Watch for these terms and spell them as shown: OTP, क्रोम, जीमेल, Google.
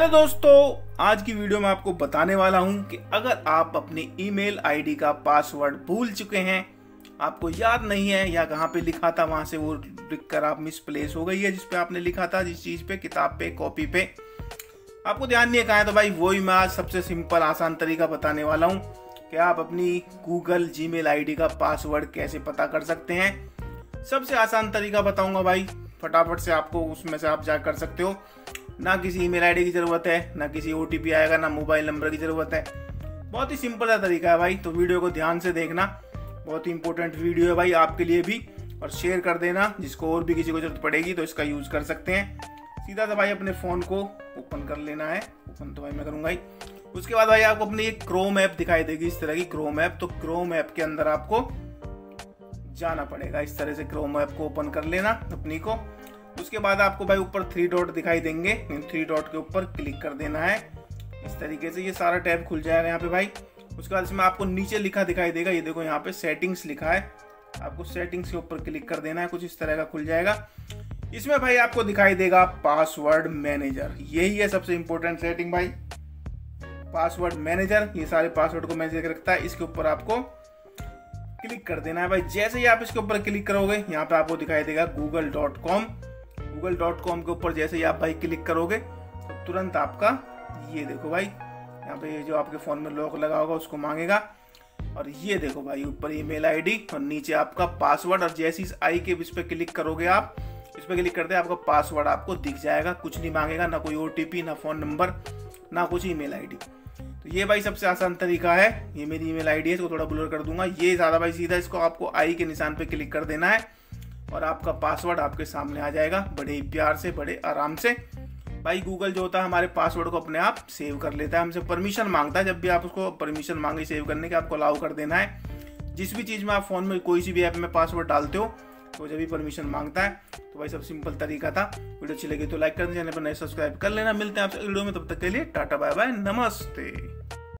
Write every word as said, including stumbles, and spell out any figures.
Hello दोस्तों, आज की वीडियो में आपको बताने वाला हूं कि अगर आप अपने ईमेल आईडी का पासवर्ड भूल चुके हैं, आपको याद नहीं है या कहां पे लिखा था वहां से वो लिख कर आप मिसप्लेस हो गई है जिस पे आपने लिखा था, जिस चीज पे, किताब पे, कॉपी पे आपको ध्यान नहीं है कहां है, तो भाई वही मैं आज सबसे सिंपल आसान तरीका बताने वाला हूँ कि आप अपनी गूगल जीमेल आईडी का पासवर्ड कैसे पता कर सकते हैं। सबसे आसान तरीका बताऊंगा भाई, फटाफट से आपको उसमें से आप जा कर सकते हो। ना किसी ईमेल आईडी की ज़रूरत है, ना किसी ओटीपी आएगा, ना मोबाइल नंबर की ज़रूरत है। बहुत ही सिंपल सा तरीका है भाई, तो वीडियो को ध्यान से देखना, बहुत ही इंपॉर्टेंट वीडियो है भाई आपके लिए भी, और शेयर कर देना जिसको और भी किसी को ज़रूरत पड़ेगी तो इसका यूज़ कर सकते हैं। सीधा सा भाई अपने फ़ोन को ओपन कर लेना है, ओपन तो भाई मैं करूँगा ही। उसके बाद भाई आपको अपनी एक क्रोम ऐप दिखाई देगी, इस तरह की क्रोम ऐप। तो क्रोम ऐप के अंदर आपको जाना पड़ेगा, इस तरह से क्रोम ऐप को ओपन कर लेना अपनी को। उसके बाद आपको भाई ऊपर थ्री डॉट दिखाई देंगे, इन थ्री डॉट के ऊपर क्लिक कर देना है। इस तरीके से ये सारा टैब खुल जाएगा यहाँ पे भाई। उसके बाद इसमें आपको नीचे लिखा दिखाई देगा, ये देखो यहाँ पे सेटिंग्स लिखा है, आपको सेटिंग्स के ऊपर क्लिक कर देना है। कुछ इस तरह का खुल जाएगा, इसमें भाई आपको दिखाई देगा पासवर्ड मैनेजर। यही है सबसे इंपॉर्टेंट सेटिंग भाई, पासवर्ड मैनेजर। ये सारे पासवर्ड को मैनेज करके रखता है, इसके ऊपर आपको क्लिक कर देना है भाई। जैसे ही आप इसके ऊपर क्लिक करोगे यहाँ पे आपको दिखाई देगा Google dot com. Google dot com के ऊपर जैसे ही आप भाई क्लिक करोगे तो तुरंत आपका ये देखो भाई यहाँ पे जो आपके फ़ोन में लॉक लगा होगा उसको मांगेगा, और ये देखो भाई ऊपर ईमेल आईडी और नीचे आपका पासवर्ड। और जैसे इस आई के इस पर क्लिक करोगे, आप इस पर क्लिक करते हैं आपका पासवर्ड आपको दिख जाएगा। कुछ नहीं मांगेगा, ना कोई ओटीपी, ना फ़ोन नंबर, ना कुछ ईमेल आईडी। तो ये भाई सबसे आसान तरीका है। ये मेरी ईमेल आईडी है, इसको थोड़ा ब्लर कर दूंगा। ये ज़्यादा भाई सीधा इसको आपको आई के निशान पर क्लिक कर देना है और आपका पासवर्ड आपके सामने आ जाएगा। बड़े ही प्यार से, बड़े आराम से भाई गूगल जो होता है हमारे पासवर्ड को अपने आप सेव कर लेता है, हमसे परमिशन मांगता है। जब भी आप उसको परमिशन मांगे सेव करने के, आपको अलाउ कर देना है। जिस भी चीज़ में आप फ़ोन में कोई सी भी ऐप में पासवर्ड डालते हो तो जब भी परमिशन मांगता है। तो भाई सब सिंपल तरीका था। वीडियो अच्छी लगी तो लाइक कर देना, चैनल पर नए सब्सक्राइब कर लेना। मिलते हैं आपसे वीडियो में, तब तक के लिए टाटा बाय बाय, नमस्ते।